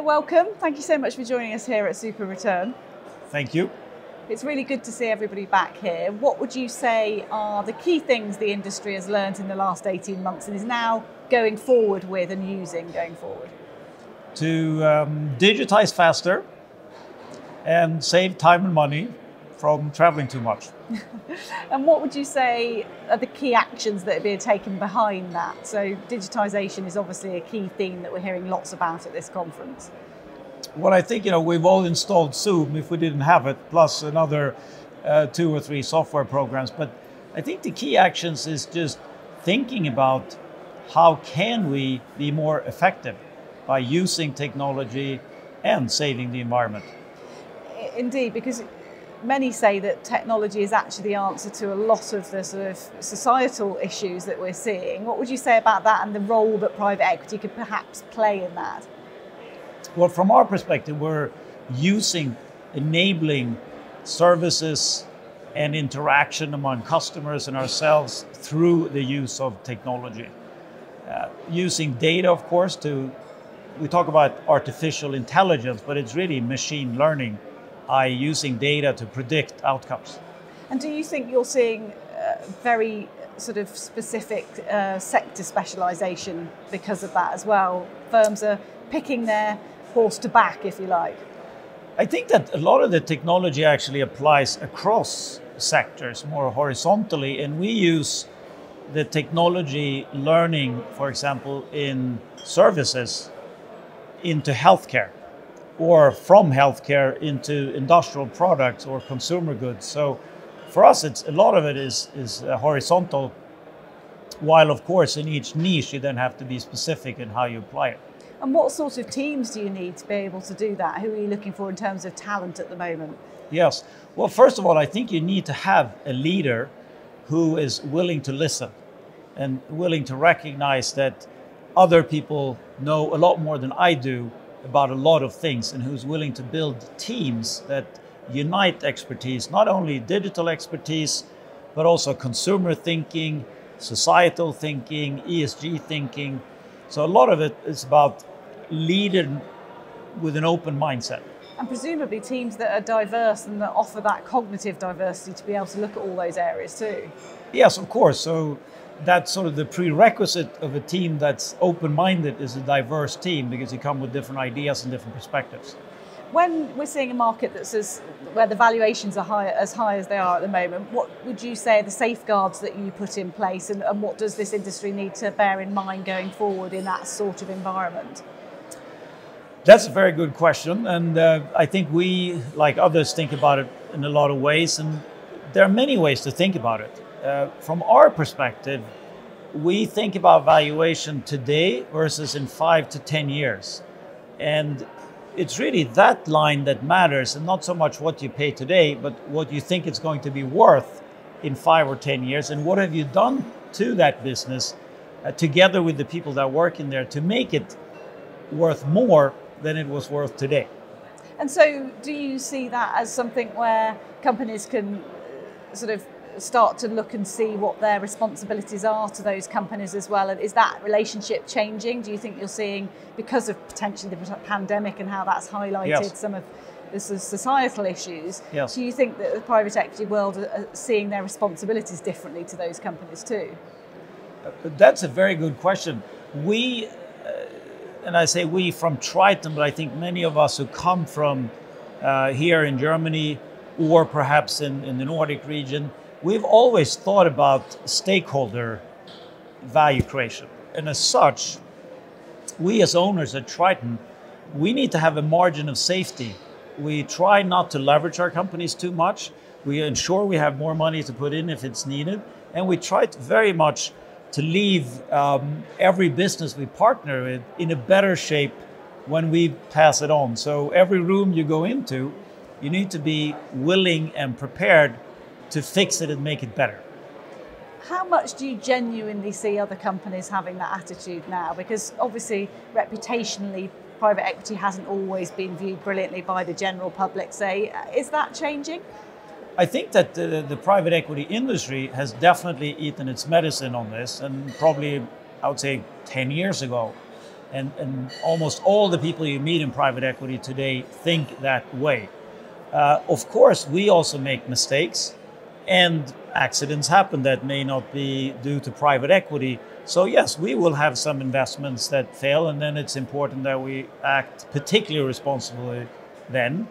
Peder, welcome. Thank you so much for joining us here at SuperReturn. Thank you. It's really good to see everybody back here. What would you say are the key things the industry has learned in the last 18 months and is now going forward with and using going forward? To digitize faster and save time and money from traveling too much. And what would you say are the key actions that are being taken behind that? So digitization is obviously a key theme that we're hearing lots about at this conference. Well, I think, you know, we've all installed Zoom if we didn't have it, plus another 2 or 3 software programs. But I think the key actions is just thinking about how can we be more effective by using technology and saving the environment. Indeed, because many say that technology is actually the answer to a lot of the sort of societal issues that we're seeing. What would you say about that and the role that private equity could perhaps play in that? Well, from our perspective, we're using enabling services and interaction among customers and ourselves through the use of technology. Using data, of course, we talk about artificial intelligence, but it's really machine learning. Using data to predict outcomes. And do you think you're seeing very sort of specific sector specialization because of that as well? Firms are picking their horse to back, if you like. I think that a lot of the technology actually applies across sectors more horizontally, and we use the technology learning, for example, in services into healthcare, or from healthcare into industrial products or consumer goods. So for us, it's a lot of it is horizontal, while of course in each niche you then have to be specific in how you apply it. And what sorts of teams do you need to be able to do that? Who are you looking for in terms of talent at the moment? Yes, well, first of all, I think you need to have a leader who is willing to listen and willing to recognize that other people know a lot more than I do about a lot of things, and who's willing to build teams that unite expertise, not only digital expertise, but also consumer thinking, societal thinking, ESG thinking. So a lot of it is about leading with an open mindset. And presumably teams that are diverse and that offer that cognitive diversity to be able to look at all those areas too. Yes, of course. So that's sort of the prerequisite of a team that's open-minded is a diverse team, because you come with different ideas and different perspectives. When we're seeing a market that's where the valuations are high as they are at the moment, what would you say are the safeguards that you put in place, and what does this industry need to bear in mind going forward in that sort of environment? That's a very good question, and I think we, like others, think about it in a lot of ways, and there are many ways to think about it. From our perspective, we think about valuation today versus in 5 to 10 years. And it's really that line that matters, and not so much what you pay today, but what you think it's going to be worth in 5 or 10 years. And what have you done to that business together with the people that work in there to make it worth more than it was worth today? And so do you see that as something where companies can sort of start to look and see what their responsibilities are to those companies as well? And is that relationship changing? Do you think you're seeing, because of potentially the pandemic and how that's highlighted yes. some of the societal issues, yes. do you think that the private equity world are seeing their responsibilities differently to those companies too? That's a very good question. We, and I say we from Triton, but I think many of us who come from here in Germany or perhaps in the Nordic region, we've always thought about stakeholder value creation. And as such, we as owners at Triton, we need to have a margin of safety. We try not to leverage our companies too much. We ensure we have more money to put in if it's needed. And we try very much to leave every business we partner with in a better shape when we pass it on. So every room you go into, you need to be willing and prepared to fix it and make it better. How much do you genuinely see other companies having that attitude now? Because obviously, reputationally, private equity hasn't always been viewed brilliantly by the general public, say. Is that changing? I think that the private equity industry has definitely eaten its medicine on this, and probably, I would say, 10 years ago, and almost all the people you meet in private equity today think that way. Of course, we also make mistakes and accidents happen that may not be due to private equity. So yes, we will have some investments that fail, and then it's important that we act particularly responsibly then.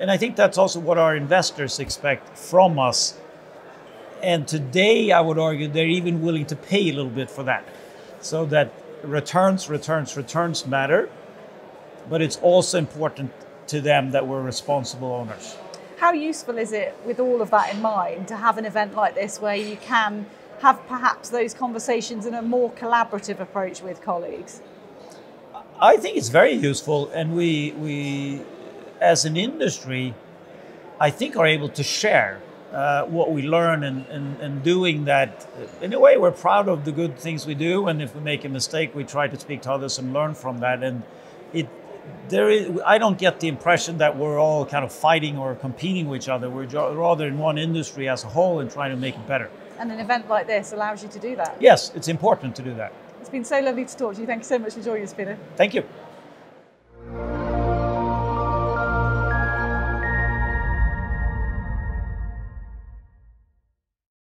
And I think that's also what our investors expect from us. And today, I would argue, they're even willing to pay a little bit for that. So that returns matter, but it's also important to them that we're responsible owners. How useful is it, with all of that in mind, to have an event like this where you can have perhaps those conversations in a more collaborative approach with colleagues? I think it's very useful, and we as an industry, I think, are able to share what we learn, and doing that in a way, we're proud of the good things we do, and if we make a mistake, we try to speak to others and learn from that. And I don't get the impression that we're all kind of fighting or competing with each other. We're rather in one industry as a whole and trying to make it better. And an event like this allows you to do that. Yes, it's important to do that. It's been so lovely to talk to you. Thank you so much for joining us, Peder. Thank you.